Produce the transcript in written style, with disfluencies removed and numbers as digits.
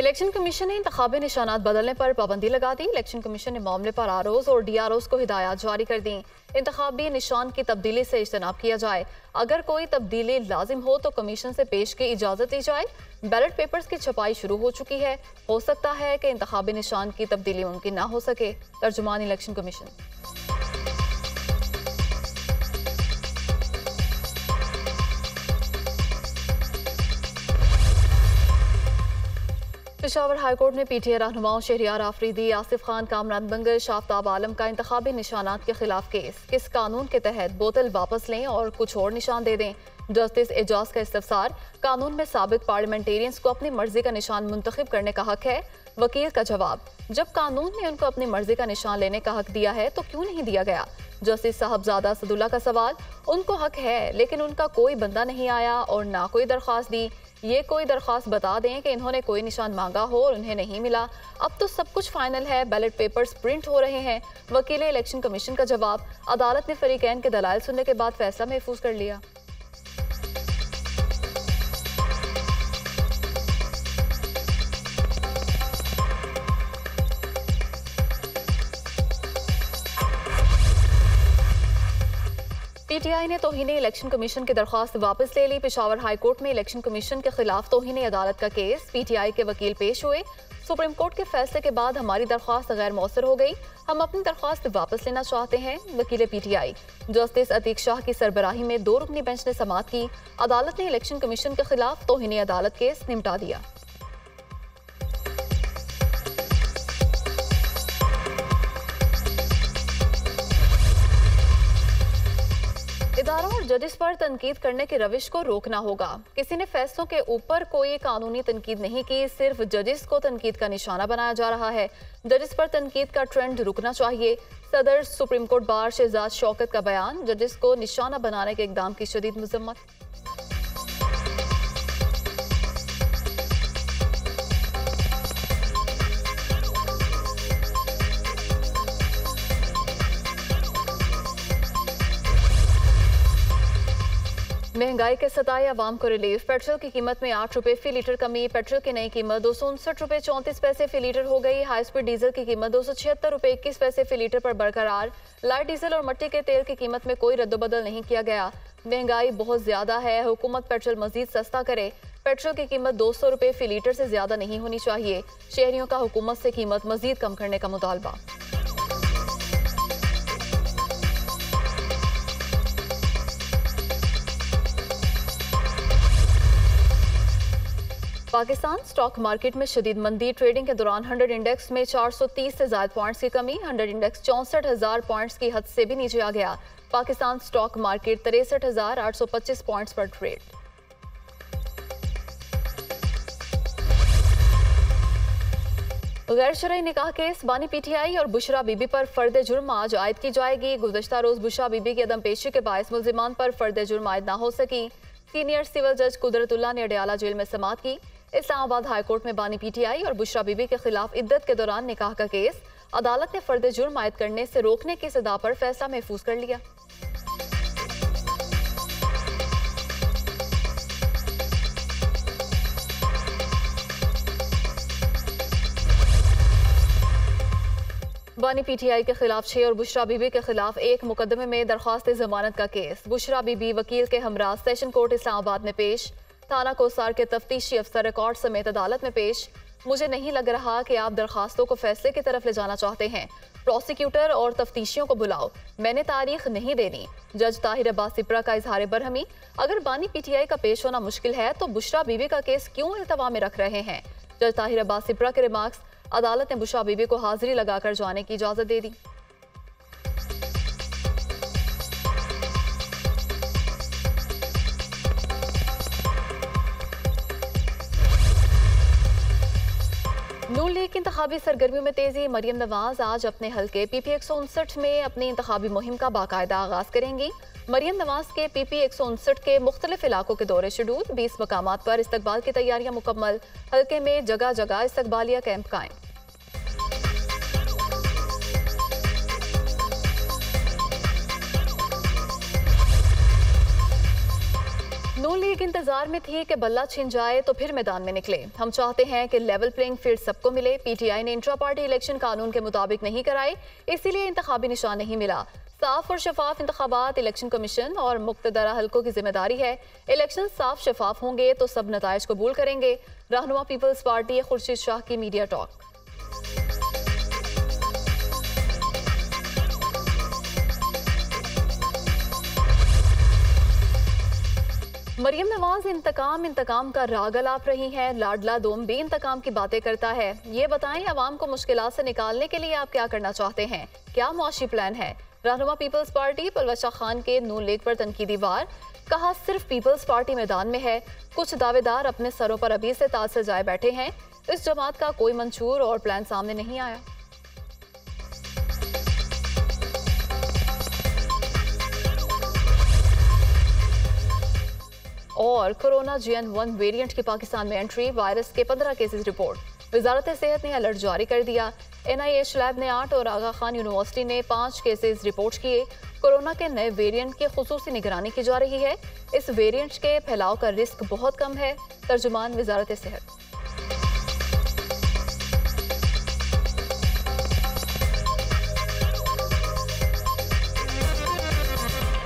Election commission ने इंतखाबी निशानात बदलने पर पाबंदी लगा दी। इलेक्शन कमीशन ने मामले पर आरओज और डीआरओस को हिदायत जारी कर दी। इंतखाबी निशान की तब्दीली से इज्तनाब किया जाए, अगर कोई तब्दीली लाजिम हो तो कमीशन से पेश की इजाज़त दी जाए। बैलेट पेपर्स की छपाई शुरू हो चुकी है, हो सकता है कि इंतखाबी निशान की तब्दीली मुमकिन ना हो सके। तर्जुमान election commission. Peshawar high court ने पीटीए रहनुमाओं शहरियार आफरीदी, आसिफ खान, कामरान बंगल, शाफताब आलम का इंतखाबी निशानात के खिलाफ किस कानून के तहत बोतल वापस लें और कुछ और निशान दे दें। जस्टिस एजाज का इस्तफसार, कानून में साबिक पार्लियामेंटेरियंस को अपनी मर्जी का निशान मुंतखब करने का हक है। वकील का जवाब, जब कानून ने उनको अपनी मर्जी का निशान लेने का हक दिया है तो क्यों नहीं दिया गया। जस्टिस साहबजादा सदुल्ला का सवाल, उनको हक है लेकिन उनका कोई बंदा नहीं आया और ना कोई दरख्वास्त दी। ये कोई दरख्वास्त बता दें कि इन्होंने कोई निशान मांगा हो और उन्हें नहीं मिला। अब तो सब कुछ फाइनल है, बैलेट पेपर्स प्रिंट हो रहे हैं। वकील इलेक्शन कमीशन का जवाब, अदालत ने फरीकैन के दलाइल सुनने के बाद फैसला महफूज कर लिया। पीटीआई ने तौहीन इलेक्शन कमीशन की दरख्वास्त वापस ले ली। पेशावर हाई कोर्ट में इलेक्शन कमीशन के खिलाफ तौहीन अदालत का केस, पीटीआई के वकील पेश हुए। सुप्रीम कोर्ट के फैसले के बाद हमारी दरख्वास्त गैर मौसर हो गई, हम अपनी दरख्वास्त वापस लेना चाहते हैं। वकील पीटीआई। जस्टिस अतीक शाह की सरबराही में दो रुकनी बेंच ने समाअत की। अदालत ने इलेक्शन कमीशन के खिलाफ तौहीन अदालत केस निपटा दिया। इदारों और जजेस पर तनकीद करने की रविश को रोकना होगा। किसी ने फैसलों के ऊपर कोई कानूनी तनकीद नहीं की, सिर्फ जजेस को तनकीद का निशाना बनाया जा रहा है। जजेस पर तनकीद का ट्रेंड रुकना चाहिए। सदर supreme court bar Shahzad Shaukat का बयान, जजेस को निशाना बनाने के इकदाम की शदीद मजम्मत। महंगाई के सताए आवाम को रिलीफ। पेट्रोल की कीमत में 8 रुपये फी लीटर कमी। पेट्रोल की नई कीमत 259.34 रुपये फी लीटर हो गई। हाई स्पीड डीजल की कीमत 276.21 रुपये फी लीटर पर बरकरार। लाइट डीजल और मट्टी के तेल की कीमत में कोई रद्दोबदल नहीं किया गया। महंगाई बहुत ज्यादा है, हुकूमत पेट्रोल मजीद सस्ता करे। पेट्रोल की कीमत 200 रुपये फी लीटर से ज्यादा नहीं होनी चाहिए। शहरियों का हुकूमत से कीमत मजीद कम करने का मुतालबा। पाकिस्तान स्टॉक मार्केट में शदीद मंदी। ट्रेडिंग के दौरान 100 इंडेक्स में 430 से ज्यादा पॉइंट्स की कमी। 100 इंडेक्स 64,000 पॉइंट्स की हद से भी नीचे आ गया। पाकिस्तान स्टॉक मार्केट 63,825 पॉइंट्स पर ट्रेड। गैर शरई निकाह केस, बानी पीटीआई और बुशरा बीबी पर फर्द जुर्म आज आयद की जाएगी। गुज़श्ता रोज बुशरा बीबी की अदम पेशी के बायस मुलजिमान पर फर्द जुर्म आयद ना हो सकी। सीनियर सिविल जज कुदरतुल्ला ने अडयाला जेल में समाअत की। इस्लामाबाद हाई कोर्ट में बानी पीटीआई और बुशरा बीबी के खिलाफ इद्दत के दौरान निकाह का केस, अदालत ने फर्द जुर्म आयद करने से रोकने की सदा पर फैसला महफूज कर लिया। बानी पीटीआई के खिलाफ 6 और बुशरा बीबी के खिलाफ 1 मुकदमे में दरख्वास्त जमानत का केस। बुशरा बीबी वकील के हमराज सेशन कोर्ट इस्लामाबाद में पेश। थाना कोसार के तफ्तीशी अफसर रिकॉर्ड समेत अदालत में पेश। मुझे नहीं लग रहा कि आप दरख्वास्तों को फैसले की तरफ ले जाना चाहते हैं। प्रोसिक्यूटर और तफ्तीशियों को बुलाओ, मैंने तारीख नहीं देनी। जज ताहिर अब्बास सिप्रा का इजहार बरहमी, अगर बानी पीटीआई का पेश होना मुश्किल है तो बुशरा बीबी का केस क्यों अल्तवा में रख रहे हैं। जज ताहिर अब्बास सिप्रा के रिमार्क्स, अदालत ने बुशरा बीबी को हाजिरी लगाकर जाने की इजाजत दे दी। नून लीग की इंतखाबी सरगर्मियों में तेजी। मरियम नवाज आज अपने हल्के पीपी 159 में अपनी इंतखाबी मुहिम का बाकायदा आगाज करेंगी। मरियम नवाज के पीपी 159 के मुख्तलिफ इलाकों के दौरे शेड्यूल। 20 मकामात पर इस्तकबाल की तैयारियां मुकम्मल। हल्के में जगह जगह इस्तकबालिया कैंप कायम। नून लीग इंतजार में थी कि बल्ला छिन जाए तो फिर मैदान में निकले। हम चाहते हैं कि लेवल प्लेइंग फील्ड सबको मिले। पीटीआई ने इंट्रा पार्टी इलेक्शन कानून के मुताबिक नहीं कराए, इसीलिए इंतखाबी निशान नहीं मिला। साफ और शफाफ इंतखाबात इलेक्शन कमीशन और मुक्तदरा हलकों की जिम्मेदारी है। इलेक्शन साफ शफाफ होंगे तो सब नतायज कबूल करेंगे। रहनुमा पीपल्स पार्टी खुर्शीद शाह की मीडिया टॉक। मरियम नवाज इंतकाम इंतकाम का रागल आप रही हैं। लाडला दोम भी इंतकाम की बातें करता है। ये बताएं आवाम को मुश्किलात से निकालने के लिए आप क्या करना चाहते हैं, क्या मुआशी प्लान है। रहनुमा पीपल्स पार्टी पलवशा खान के नून लीग पर तनकीदी वार, कहा सिर्फ पीपल्स पार्टी मैदान में है, कुछ दावेदार अपने सरों पर अभी से ताज सजाए बैठे हैं। इस जमात का कोई मंशूर और प्लान सामने नहीं आया। और कोरोना GN1 वेरिएंट की पाकिस्तान में एंट्री, वायरस के 15 केसेस रिपोर्ट। वजारत सेहत ने अलर्ट जारी कर दिया। NIH लैब ने 8 और आगा खान यूनिवर्सिटी ने 5 केसेस रिपोर्ट किए। कोरोना के नए वेरिएंट की खुसूसी निगरानी की जा रही है। इस वेरिएंट के फैलाव का रिस्क बहुत कम है, तर्जुमान वजारत सेहत।